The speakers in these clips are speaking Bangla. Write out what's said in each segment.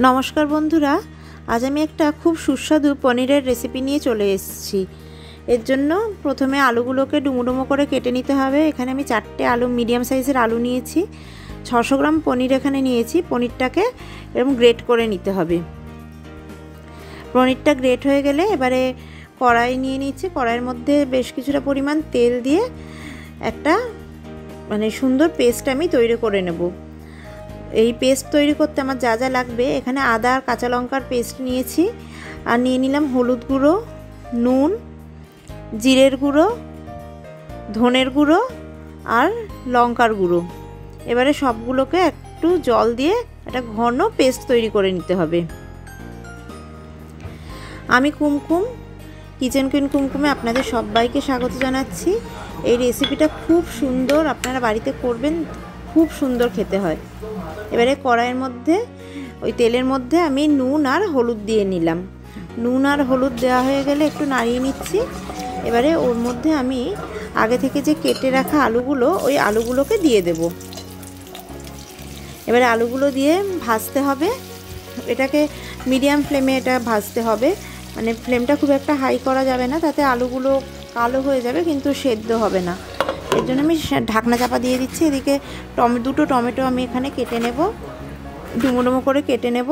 नमस्कार बंधुरा आज आमी एक खूब सुस्वादु पनीरेर रेसिपी निये चले एसेछि। एर जोन्नो प्रथमे आलुगुलोके डुमोडुमो करे केटे निते होबे। एखाने आमी चारटे आलू मिडियाम साइजेर आलू नियेछि, 600 ग्राम पनीर एखाने नियेछि। पनीरटाके एरकम ग्रेट करे निते होबे। पनीरटा ग्रेट हये गेले एबारे कड़ाई निये नियेछि। कड़ाइर मध्ये बेश किछुटा परिमाण तेल दिये एकटा माने सुंदर पेस्ट आमी तैरि करे नेब। এই পেস্ট তৈরি করতে আমার যা যা লাগবে এখানে আদা আর কাঁচা লঙ্কার পেস্ট নিয়েছি, আর নিয়ে নিলাম হলুদ গুঁড়ো, নুন, জিরের গুঁড়ো, ধনের গুঁড়ো আর লঙ্কার গুঁড়ো। এবারে সবগুলোকে একটু জল দিয়ে একটা ঘন পেস্ট তৈরি করে নিতে হবে। আমি কুমকুম, কিচেন কুইন কুমকুমে আপনাদের সবাইকে স্বাগত জানাচ্ছি। এই রেসিপিটা খুব সুন্দর, আপনারা বাড়িতে করবেন, খুব সুন্দর খেতে হয়। এবারে কড়াইয়ের মধ্যে ওই তেলের মধ্যে আমি নুন আর হলুদ দিয়ে নিলাম। নুন আর হলুদ দেওয়া হয়ে গেলে একটু নাড়িয়ে নিচ্ছি। এবারে ওর মধ্যে আমি আগে থেকে যে কেটে রাখা আলুগুলো ওই আলুগুলোকে দিয়ে দেব। এবারে আলুগুলো দিয়ে ভাজতে হবে, এটাকে মিডিয়াম ফ্লেমে এটা ভাজতে হবে। মানে ফ্লেমটা খুব একটা হাই করা যাবে না, তাতে আলুগুলো কালো হয়ে যাবে কিন্তু সেদ্ধ হবে না। এর জন্য আমি ঢাকনা চাপা দিয়ে দিচ্ছি। এদিকে দুটো টমেটো আমি এখানে কেটে নেব, ডুমো ডুমো করে কেটে নেব।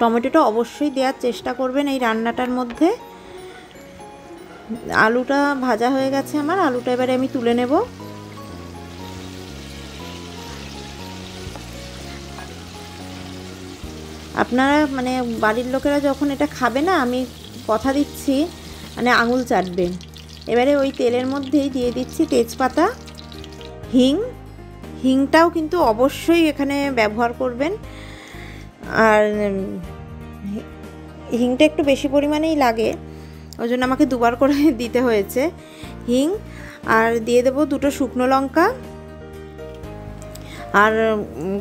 টমেটোটা অবশ্যই দেওয়ার চেষ্টা করবেন এই রান্নাটার মধ্যে। আলুটা ভাজা হয়ে গেছে আমার, আলুটা এবারে আমি তুলে নেব। আপনারা মানে বাড়ির লোকেরা যখন এটা খাবে না, আমি কথা দিচ্ছি মানে আঙুল চাটবে। এবারে ওই তেলের মধ্যেই দিয়ে দিচ্ছি তেজপাতা, হিং। হিংটাও কিন্তু অবশ্যই এখানে ব্যবহার করবেন, আর হিংটা একটু বেশি পরিমাণেই লাগে, ওই জন্য আমাকে দুবার করে দিতে হয়েছে হিং। আর দিয়ে দেব দুটো শুকনো লঙ্কা আর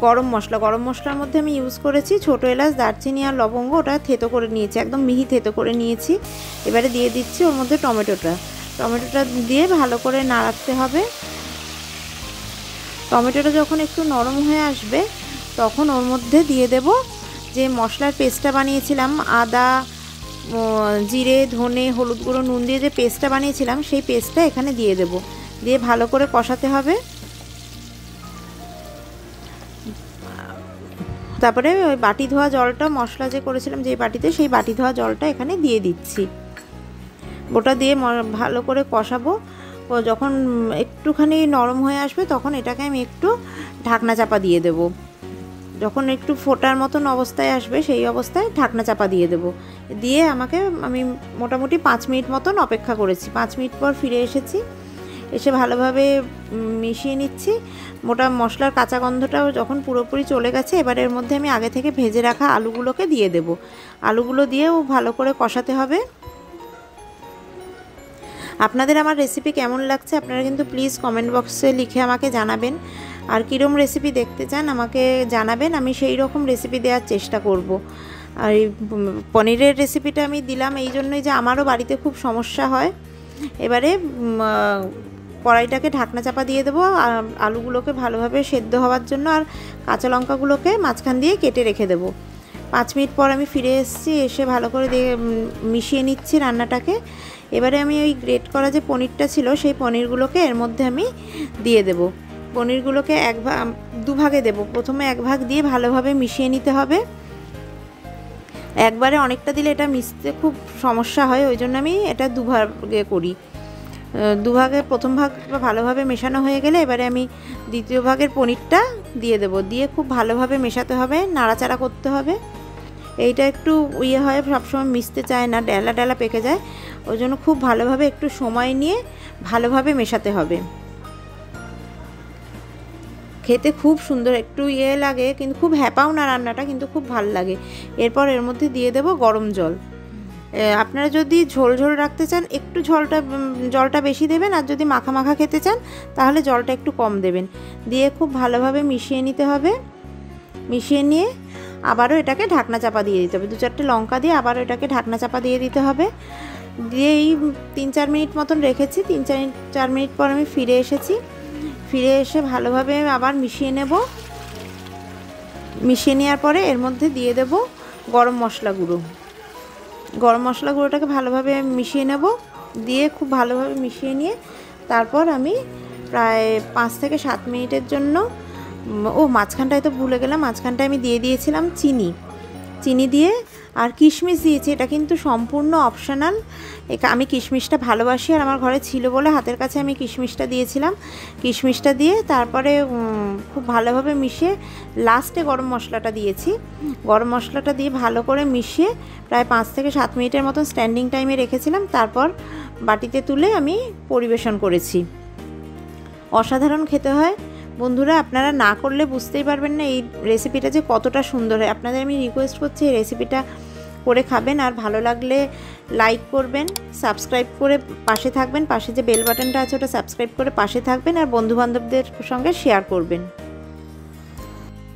গরম মশলা। গরম মশলার মধ্যে আমি ইউজ করেছি ছোটো এলাচ, দারচিনি আর লবঙ্গ। ওটা থেতো করে নিয়েছি, একদম মিহি থেতো করে নিয়েছি। এবারে দিয়ে দিচ্ছি ওর মধ্যে টমেটোটা। টমেটোটা দিয়ে ভালো করে নাড়াতে হবে। টমেটোটা যখন একটু নরম হয়ে আসবে তখন ওর মধ্যে দিয়ে দেব যে মশলার পেস্টটা বানিয়েছিলাম, আদা, জিরে, ধনে, হলুদ গুঁড়ো, নুন দিয়ে যে পেস্টটা বানিয়েছিলাম সেই পেস্টটা এখানে দিয়ে দেব। দিয়ে ভালো করে কষাতে হবে। তারপরে ওই বাটি ধোয়া জলটা, মশলা যে করেছিলাম যে বাটিতে, সেই বাটি ধোয়া জলটা এখানে দিয়ে দিচ্ছি। ওটা দিয়ে ভালো করে কষাবো। যখন একটুখানি নরম হয়ে আসবে তখন এটাকে আমি একটু ঢাকনা চাপা দিয়ে দেব। যখন একটু ফোটার মতন অবস্থায় আসবে সেই অবস্থায় ঢাকনা চাপা দিয়ে দেব। দিয়ে আমি মোটামুটি 5 মিনিট মতন অপেক্ষা করেছি। 5 মিনিট পর ফিরে এসেছি, এসে ভালোভাবে মিশিয়ে নিচ্ছি। মোটা মশলার কাঁচা গন্ধটাও যখন পুরোপুরি চলে গেছে, এবারের মধ্যে আমি আগে থেকে ভেজে রাখা আলুগুলোকে দিয়ে দেব। আলুগুলো দিয়েও ভালো করে কষাতে হবে। আপনাদের আমার রেসিপি কেমন লাগছে আপনারা কিন্তু প্লিজ কমেন্ট বক্সে লিখে আমাকে জানাবেন, আর কীরকম রেসিপি দেখতে চান আমাকে জানাবেন, আমি সেই রকম রেসিপি দেওয়ার চেষ্টা করব। আর এই পনিরের রেসিপিটা আমি দিলাম এই জন্যই যে আমারও বাড়িতে খুব সমস্যা হয়। এবারে কড়াইটাকে ঢাকনা চাপা দিয়ে দেবো আলুগুলোকে ভালোভাবে সেদ্ধ হওয়ার জন্য, আর কাঁচা লঙ্কাগুলোকে মাঝখান দিয়ে কেটে রেখে দেবো। 5 মিনিট পর আমি ফিরে এসেছি, এসে ভালো করে মিশিয়ে নিচ্ছি রান্নাটাকে। এবারে আমি ওই গ্রেট করা যে পনিরটা ছিল সেই পনিরগুলোকে এর মধ্যে আমি দিয়ে দেব। পনিরগুলোকে দুভাগে দেব। প্রথমে এক ভাগ দিয়ে ভালোভাবে মিশিয়ে নিতে হবে। একবারে অনেকটা দিলে এটা মিশতে খুব সমস্যা হয়, ওই জন্য আমি এটা দুভাগে করি। দুভাগে প্রথম ভাগ ভালোভাবে মেশানো হয়ে গেলে এবারে আমি দ্বিতীয় ভাগের পনিরটা দিয়ে দেব। দিয়ে খুব ভালোভাবে মেশাতে হবে, নাড়াচাড়া করতে হবে। এইটা একটু ইয়ে হয়, সবসময় মিশতে চায় না, ডেলা ডেলা পেকে যায়, ওই জন্য খুব ভালোভাবে একটু সময় নিয়ে ভালোভাবে মেশাতে হবে। খেতে খুব সুন্দর, একটু ইয়ে লাগে কিন্তু খুব হ্যাপাও না রান্নাটা, কিন্তু খুব ভালো লাগে। এরপর এর মধ্যে দিয়ে দেব গরম জল। আপনারা যদি ঝোল ঝোল রাখতে চান একটু জলটা বেশি দেবেন, আর যদি মাখা মাখা খেতে চান তাহলে জলটা একটু কম দেবেন। দিয়ে খুব ভালোভাবে মিশিয়ে নিতে হবে। মিশিয়ে নিয়ে আবারও এটাকে ঢাকনা চাপা দিয়ে দিতে হবে। 2-4টে লঙ্কা দিয়ে আবারও এটাকে ঢাকনা চাপা দিয়ে দিতে হবে। দিয়ে এই 3-4 মিনিট মতন রেখেছি। 3-4 মিনিট পর আমি ফিরে এসেছি। ফিরে এসে ভালোভাবে আবার মিশিয়ে নেব। মিশিয়ে নেওয়ার পরে এর মধ্যে দিয়ে দেব গরম মশলা গুঁড়ো। গরম মশলা গুঁড়োটাকে ভালোভাবে মিশিয়ে নেব, দিয়ে খুব ভালোভাবে মিশিয়ে নিয়ে তারপর আমি প্রায় 5 থেকে 7 মিনিটের জন্য, ও মাঝখানটায় তো ভুলে গেলাম, মাঝখানটায় আমি দিয়ে দিয়েছিলাম চিনি। চিনি দিয়ে আর কিশমিশ দিয়েছি, এটা কিন্তু সম্পূর্ণ অপশনাল। আমি কিশমিশটা ভালোবাসি আর আমার ঘরে ছিল বলে হাতের কাছে আমি কিশমিশটা দিয়েছিলাম। কিশমিশটা দিয়ে তারপরে খুব ভালোভাবে মিশিয়ে লাস্টে গরম মশলাটা দিয়েছি। গরম মশলাটা দিয়ে ভালো করে মিশিয়ে প্রায় 5 থেকে 7 মিনিটের মতো স্ট্যান্ডিং টাইমে রেখেছিলাম, তারপর বাটিতে তুলে আমি পরিবেশন করেছি। অসাধারণ খেতে হয় বন্ধুরা, আপনারা না করলে বুঝতেই পারবেন না এই রেসিপিটা যে কতটা সুন্দর হয়। আপনাদের আমি রিকোয়েস্ট করছি এই রেসিপিটা করে খাবেন, আর ভালো লাগলে লাইক করবেন, সাবস্ক্রাইব করে পাশে থাকবেন, পাশে যে বেল বাটনটা আছে ওটা সাবস্ক্রাইব করে পাশে থাকবেন, আর বন্ধুবান্ধবদের সঙ্গে শেয়ার করবেন।